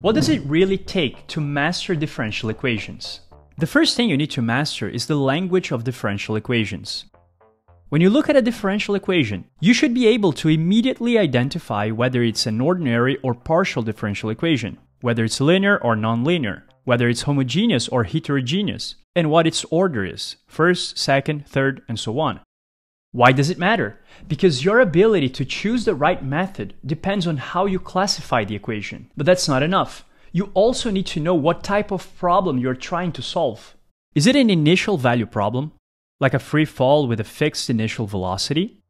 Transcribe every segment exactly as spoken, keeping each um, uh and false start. What does it really take to master differential equations? The first thing you need to master is the language of differential equations. When you look at a differential equation, you should be able to immediately identify whether it's an ordinary or partial differential equation, whether it's linear or non-linear, whether it's homogeneous or heterogeneous, and what its order is, first, second, third, and so on. Why does it matter? Because your ability to choose the right method depends on how you classify the equation. But that's not enough. You also need to know what type of problem you're trying to solve. Is it an initial value problem, like a free fall with a fixed initial velocity?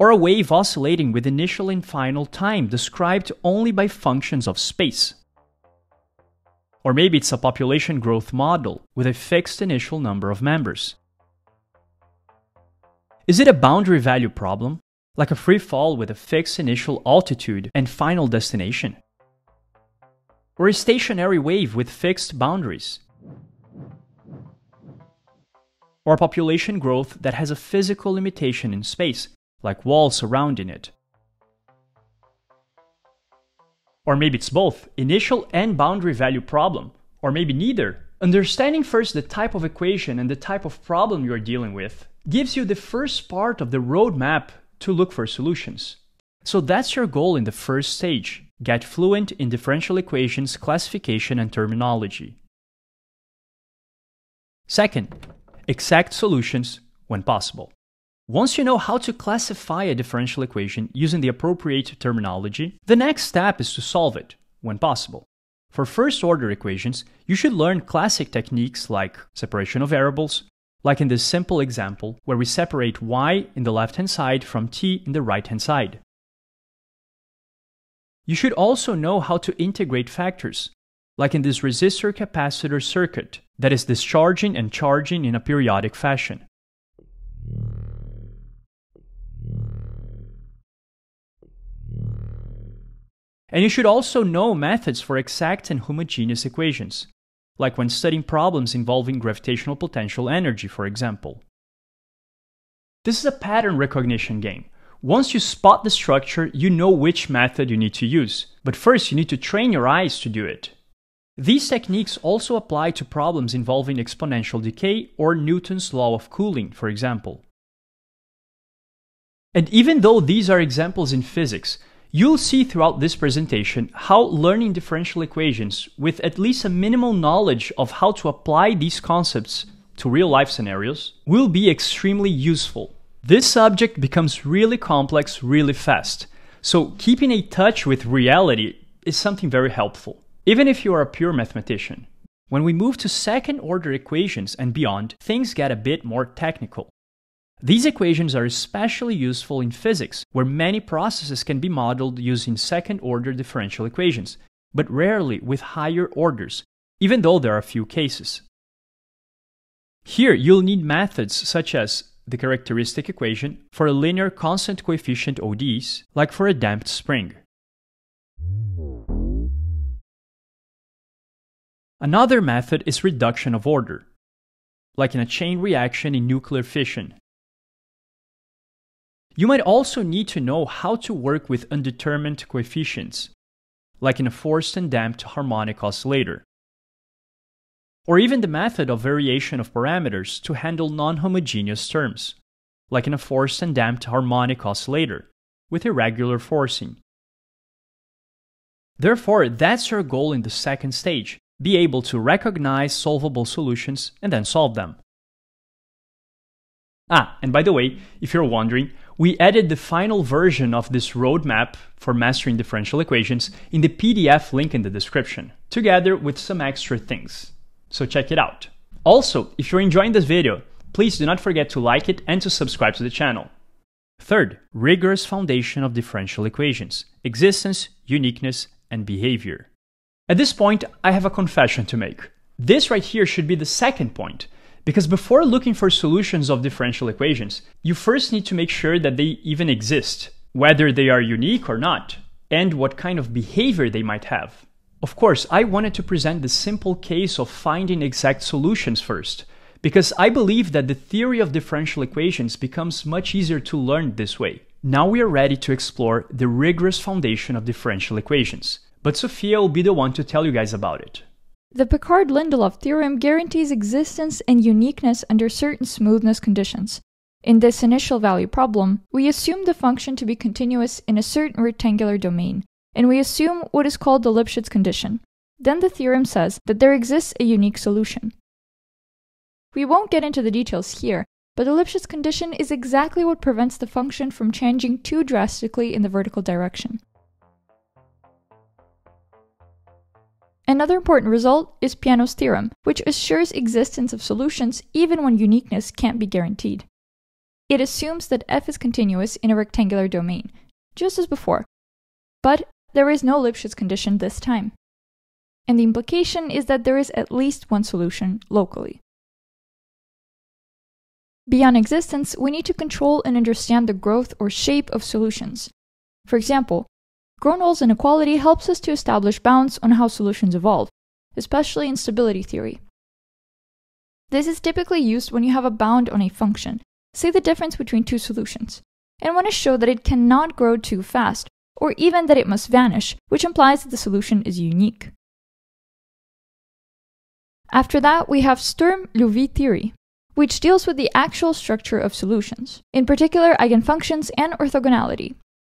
Or a wave oscillating with initial and final time described only by functions of space? Or maybe it's a population growth model with a fixed initial number of members? Is it a boundary value problem, like a free fall with a fixed initial altitude and final destination? Or a stationary wave with fixed boundaries? Or population growth that has a physical limitation in space, like walls surrounding it? Or maybe it's both, initial and boundary value problem, or maybe neither. Understanding first the type of equation and the type of problem you are dealing with gives you the first part of the roadmap to look for solutions. So that's your goal in the first stage. Get fluent in differential equations classification and terminology. Second, exact solutions when possible. Once you know how to classify a differential equation using the appropriate terminology, the next step is to solve it when possible. For first-order equations, you should learn classic techniques like separation of variables, like in this simple example where we separate y in the left-hand side from t in the right-hand side. You should also know how to integrate factors, like in this resistor-capacitor circuit that is discharging and charging in a periodic fashion. And you should also know methods for exact and homogeneous equations, like when studying problems involving gravitational potential energy, for example. This is a pattern recognition game. Once you spot the structure, you know which method you need to use. But first, you need to train your eyes to do it. These techniques also apply to problems involving exponential decay or Newton's law of cooling, for example. And even though these are examples in physics, you'll see throughout this presentation how learning differential equations with at least a minimal knowledge of how to apply these concepts to real-life scenarios will be extremely useful. This subject becomes really complex really fast, so keeping a touch with reality is something very helpful, even if you are a pure mathematician. When we move to second-order equations and beyond, things get a bit more technical. These equations are especially useful in physics, where many processes can be modeled using second-order differential equations, but rarely with higher orders, even though there are few cases. Here, you'll need methods such as the characteristic equation for a linear constant coefficient O D Es, like for a damped spring. Another method is reduction of order, like in a chain reaction in nuclear fission. You might also need to know how to work with undetermined coefficients, like in a forced and damped harmonic oscillator. Or even the method of variation of parameters to handle non-homogeneous terms, like in a forced and damped harmonic oscillator, with irregular forcing. Therefore, that's your goal in the second stage, be able to recognize solvable solutions and then solve them. Ah, and by the way, if you're wondering, we added the final version of this roadmap for mastering differential equations in the P D F link in the description, together with some extra things. So check it out. Also, if you're enjoying this video, please do not forget to like it and to subscribe to the channel. Third, rigorous foundation of differential equations, existence, uniqueness, and behavior. At this point, I have a confession to make. This right here should be the second point, because before looking for solutions of differential equations, you first need to make sure that they even exist, whether they are unique or not, and what kind of behavior they might have. Of course, I wanted to present the simple case of finding exact solutions first, because I believe that the theory of differential equations becomes much easier to learn this way. Now we are ready to explore the rigorous foundation of differential equations. but Sophia will be the one to tell you guys about it. The Picard-Lindelöf theorem guarantees existence and uniqueness under certain smoothness conditions. In this initial value problem, we assume the function to be continuous in a certain rectangular domain, and we assume what is called the Lipschitz condition. Then the theorem says that there exists a unique solution. We won't get into the details here, but the Lipschitz condition is exactly what prevents the function from changing too drastically in the vertical direction. Another important result is Peano's theorem, which assures existence of solutions even when uniqueness can't be guaranteed. It assumes that f is continuous in a rectangular domain, just as before, but there is no Lipschitz condition this time. And the implication is that there is at least one solution locally. Beyond existence, we need to control and understand the growth or shape of solutions. For example, Gronwall's inequality helps us to establish bounds on how solutions evolve, especially in stability theory. This is typically used when you have a bound on a function, say the difference between two solutions, and want to show that it cannot grow too fast, or even that it must vanish, which implies that the solution is unique. After that, we have Sturm-Liouville theory, which deals with the actual structure of solutions, in particular eigenfunctions and orthogonality,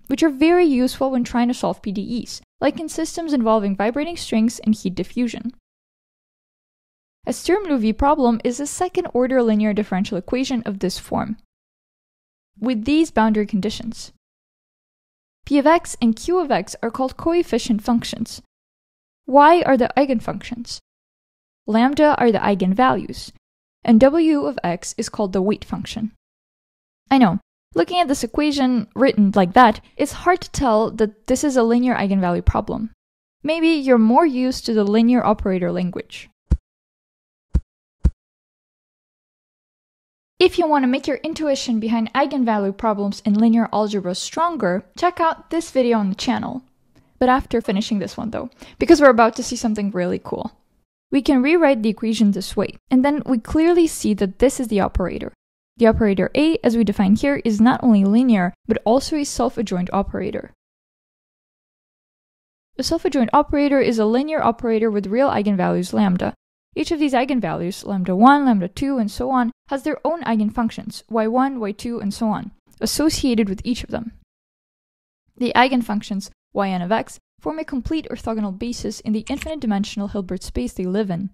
which are very useful when trying to solve P D Es, like in systems involving vibrating strings and heat diffusion. A Sturm-Liouville problem is a second-order linear differential equation of this form, with these boundary conditions. P of x and q of x are called coefficient functions. Y are the eigenfunctions. Lambda are the eigenvalues. And w of x is called the weight function. I know. Looking at this equation written like that, it's hard to tell that this is a linear eigenvalue problem. Maybe you're more used to the linear operator language. If you want to make your intuition behind eigenvalue problems in linear algebra stronger, check out this video on the channel. But after finishing this one though, because we're about to see something really cool. We can rewrite the equation this way, and then we clearly see that this is the operator. The operator A, as we define here, is not only linear, but also a self-adjoint operator. A self-adjoint operator is a linear operator with real eigenvalues lambda. Each of these eigenvalues, lambda one, lambda two, and so on, has their own eigenfunctions, y one, y two, and so on, associated with each of them. The eigenfunctions, yn of x, form a complete orthogonal basis in the infinite-dimensional Hilbert space they live in.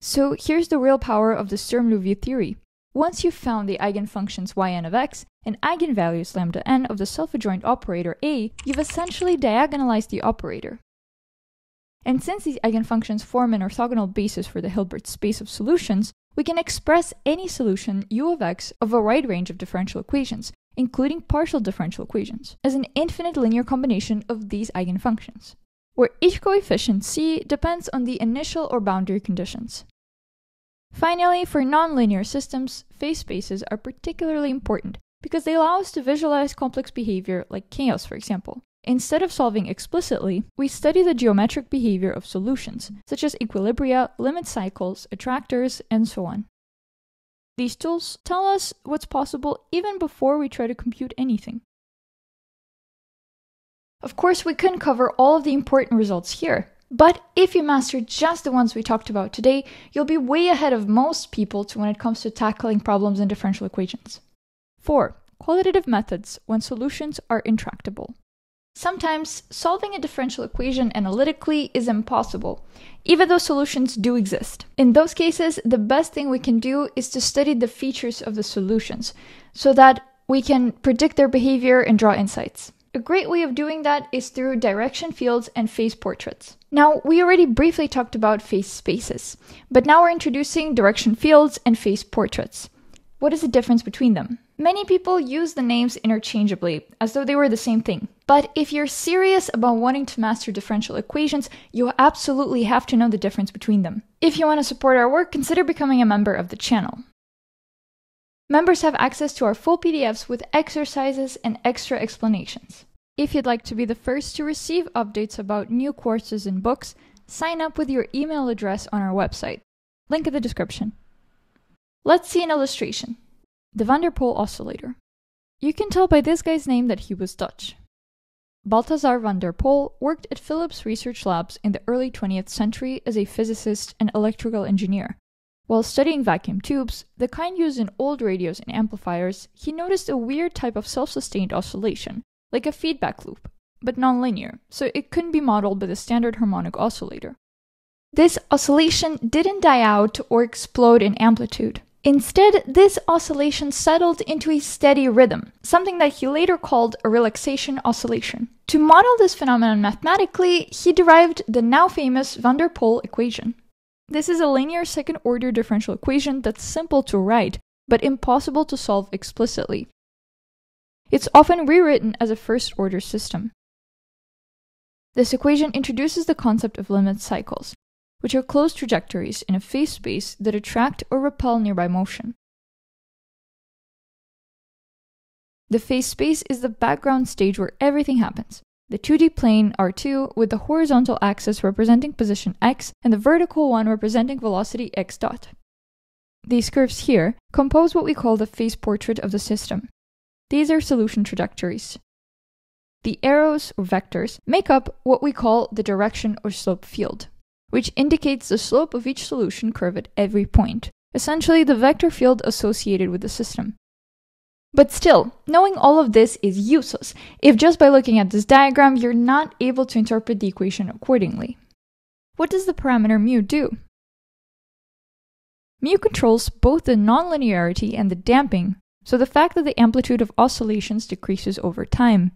So here's the real power of the Sturm-Liouville theory. Once you've found the eigenfunctions yn of x and eigenvalues lambda n of the self-adjoint operator A, you've essentially diagonalized the operator. And since these eigenfunctions form an orthogonal basis for the Hilbert space of solutions, we can express any solution u of x of a wide range of differential equations, including partial differential equations, as an infinite linear combination of these eigenfunctions, where each coefficient c depends on the initial or boundary conditions. Finally, for nonlinear systems, phase spaces are particularly important because they allow us to visualize complex behavior like chaos, for example. Instead of solving explicitly, we study the geometric behavior of solutions, such as equilibria, limit cycles, attractors, and so on. These tools tell us what's possible even before we try to compute anything. Of course, we couldn't cover all of the important results here, but if you master just the ones we talked about today, you'll be way ahead of most people when it comes to tackling problems in differential equations. four. Qualitative methods when solutions are intractable. Sometimes, solving a differential equation analytically is impossible, even though solutions do exist. In those cases, the best thing we can do is to study the features of the solutions, so that we can predict their behavior and draw insights. A great way of doing that is through direction fields and phase portraits. Now, we already briefly talked about phase spaces, but now we're introducing direction fields and phase portraits. What is the difference between them? Many people use the names interchangeably, as though they were the same thing. But if you're serious about wanting to master differential equations, you absolutely have to know the difference between them. If you want to support our work, consider becoming a member of the channel. Members have access to our full P D Fs with exercises and extra explanations. If you'd like to be the first to receive updates about new courses and books, sign up with your email address on our website. Link in the description. Let's see an illustration. The Van der Pol oscillator. You can tell by this guy's name that he was Dutch. Balthazar van der Pol worked at Philips research labs in the early twentieth century as a physicist and electrical engineer. While studying vacuum tubes, the kind used in old radios and amplifiers, he noticed a weird type of self-sustained oscillation, like a feedback loop, but nonlinear, so it couldn't be modeled by the standard harmonic oscillator. This oscillation didn't die out or explode in amplitude. Instead, this oscillation settled into a steady rhythm, something that he later called a relaxation oscillation. To model this phenomenon mathematically, he derived the now-famous van der Pol equation. This is a linear second-order differential equation that's simple to write, but impossible to solve explicitly. It's often rewritten as a first-order system. This equation introduces the concept of limit cycles, which are closed trajectories in a phase space that attract or repel nearby motion. The phase space is the background stage where everything happens. The two D plane R two with the horizontal axis representing position x and the vertical one representing velocity x dot. These curves here compose what we call the phase portrait of the system. These are solution trajectories. The arrows or vectors make up what we call the direction or slope field, which indicates the slope of each solution curve at every point, essentially the vector field associated with the system. But still, knowing all of this is useless if just by looking at this diagram you're not able to interpret the equation accordingly. What does the parameter mu do? Mu controls both the nonlinearity and the damping, so the fact that the amplitude of oscillations decreases over time.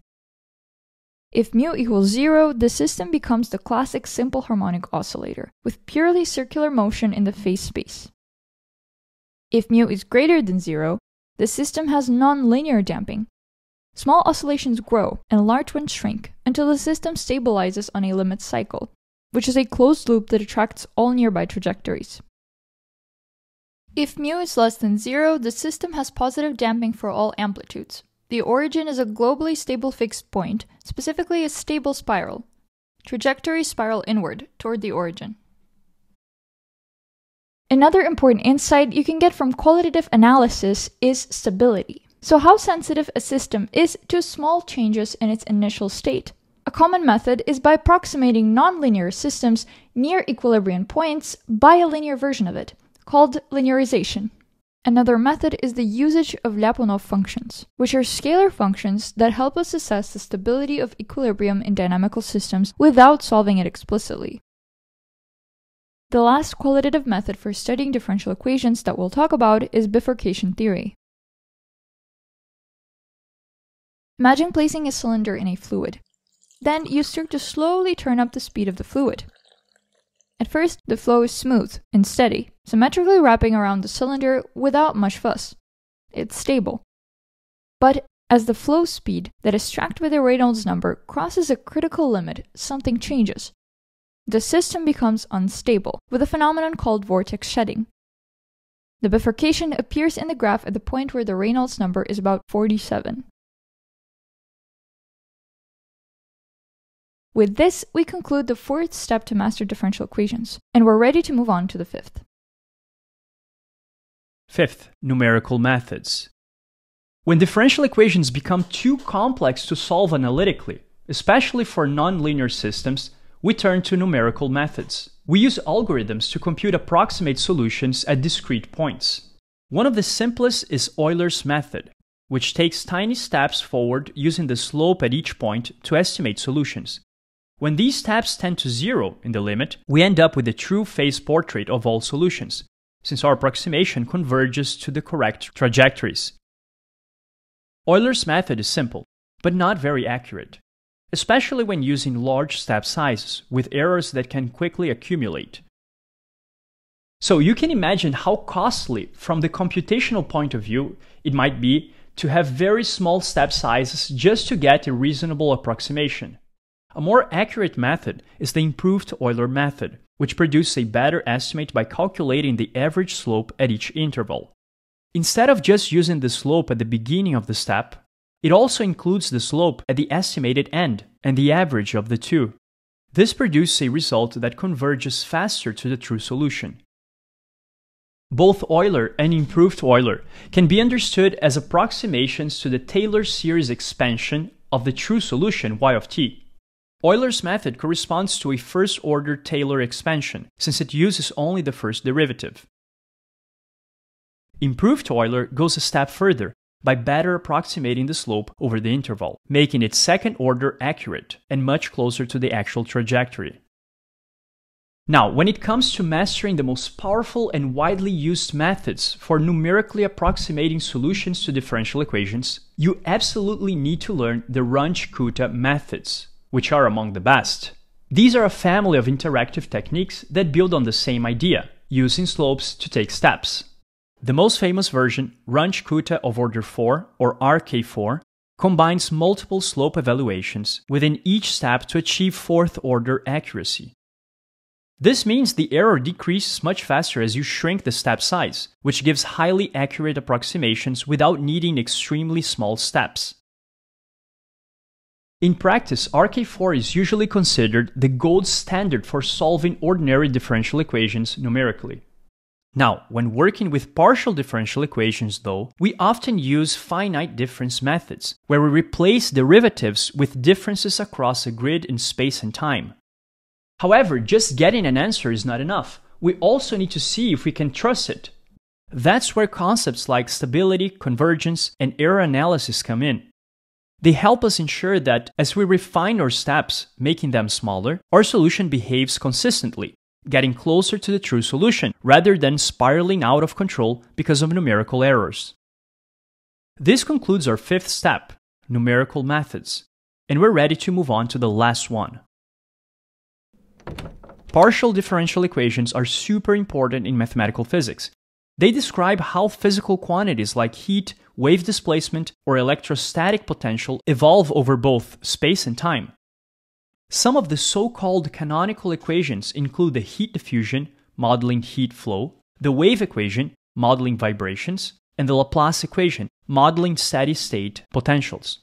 If mu equals zero, the system becomes the classic simple harmonic oscillator, with purely circular motion in the phase space. If mu is greater than zero, the system has non-linear damping. Small oscillations grow and large ones shrink until the system stabilizes on a limit cycle, which is a closed loop that attracts all nearby trajectories. If mu is less than zero, the system has positive damping for all amplitudes. The origin is a globally stable fixed point, specifically a stable spiral. Trajectories spiral inward, toward the origin. Another important insight you can get from qualitative analysis is stability. So how sensitive a system is to small changes in its initial state. A common method is by approximating nonlinear systems near equilibrium points by a linear version of it, called linearization. Another method is the usage of Lyapunov functions, which are scalar functions that help us assess the stability of equilibrium in dynamical systems without solving it explicitly. The last qualitative method for studying differential equations that we'll talk about is bifurcation theory. Imagine placing a cylinder in a fluid. Then you start to slowly turn up the speed of the fluid. At first, the flow is smooth and steady, symmetrically wrapping around the cylinder without much fuss. It's stable. But as the flow speed that is tracked by the Reynolds number crosses a critical limit, something changes. The system becomes unstable, with a phenomenon called vortex shedding. The bifurcation appears in the graph at the point where the Reynolds number is about forty-seven. With this, we conclude the fourth step to master differential equations, and we're ready to move on to the fifth. Fifth, numerical methods. When differential equations become too complex to solve analytically, especially for nonlinear systems, we turn to numerical methods. We use algorithms to compute approximate solutions at discrete points. One of the simplest is Euler's method, which takes tiny steps forward using the slope at each point to estimate solutions. When these steps tend to zero in the limit, we end up with a true phase portrait of all solutions, since our approximation converges to the correct trajectories. Euler's method is simple, but not very accurate, especially when using large step sizes with errors that can quickly accumulate. So you can imagine how costly, from the computational point of view, it might be to have very small step sizes just to get a reasonable approximation. A more accurate method is the improved Euler method, which produces a better estimate by calculating the average slope at each interval. Instead of just using the slope at the beginning of the step, it also includes the slope at the estimated end and the average of the two. This produces a result that converges faster to the true solution. Both Euler and improved Euler can be understood as approximations to the Taylor series expansion of the true solution y of t. Euler's method corresponds to a first-order Taylor expansion, since it uses only the first derivative. Improved Euler goes a step further by better approximating the slope over the interval, making it second-order accurate and much closer to the actual trajectory. Now, when it comes to mastering the most powerful and widely used methods for numerically approximating solutions to differential equations, you absolutely need to learn the Runge-Kutta methods, which are among the best. These are a family of interactive techniques that build on the same idea, using slopes to take steps. The most famous version, Runge-Kutta of order four, or R K four, combines multiple slope evaluations within each step to achieve fourth-order accuracy. This means the error decreases much faster as you shrink the step size, which gives highly accurate approximations without needing extremely small steps. In practice, R K four is usually considered the gold standard for solving ordinary differential equations numerically. Now, when working with partial differential equations, though, we often use finite difference methods, where we replace derivatives with differences across a grid in space and time. However, just getting an answer is not enough. We also need to see if we can trust it. That's where concepts like stability, convergence, and error analysis come in. They help us ensure that, as we refine our steps, making them smaller, our solution behaves consistently, getting closer to the true solution, rather than spiraling out of control because of numerical errors. This concludes our fifth step, numerical methods, and we're ready to move on to the last one. Partial differential equations are super important in mathematical physics. They describe how physical quantities like heat, wave displacement, or electrostatic potential evolve over both space and time. Some of the so-called canonical equations include the heat diffusion, modeling heat flow, the wave equation, modeling vibrations, and the Laplace equation, modeling steady-state potentials.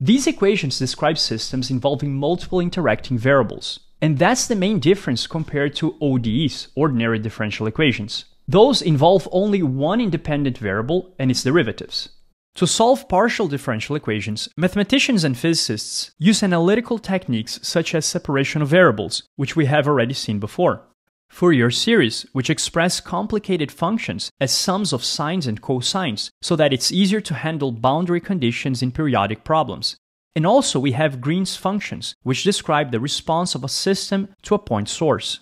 These equations describe systems involving multiple interacting variables, and that's the main difference compared to O D Es, ordinary differential equations. Those involve only one independent variable and its derivatives. To solve partial differential equations, mathematicians and physicists use analytical techniques such as separation of variables, which we have already seen before, Fourier series, which express complicated functions as sums of sines and cosines, so that it's easier to handle boundary conditions in periodic problems. And also we have Green's functions, which describe the response of a system to a point source.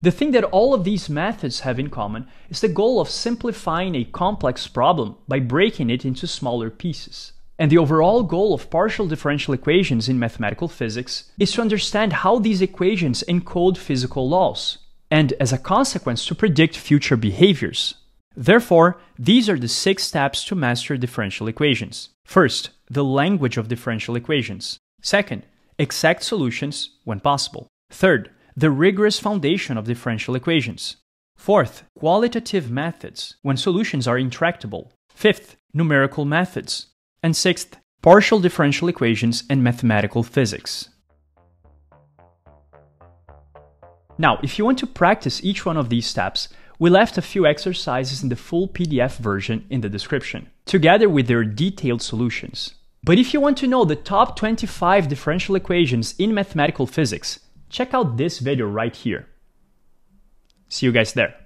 The thing that all of these methods have in common is the goal of simplifying a complex problem by breaking it into smaller pieces. And the overall goal of partial differential equations in mathematical physics is to understand how these equations encode physical laws, and as a consequence to predict future behaviors. Therefore, these are the six steps to master differential equations. First, the language of differential equations. Second, exact solutions when possible. Third, the rigorous foundation of differential equations. Fourth, qualitative methods, when solutions are intractable. Fifth, numerical methods. And sixth, partial differential equations and mathematical physics. Now, if you want to practice each one of these steps, we left a few exercises in the full P D F version in the description, together with their detailed solutions. But if you want to know the top twenty-five differential equations in mathematical physics, check out this video right here. See you guys there.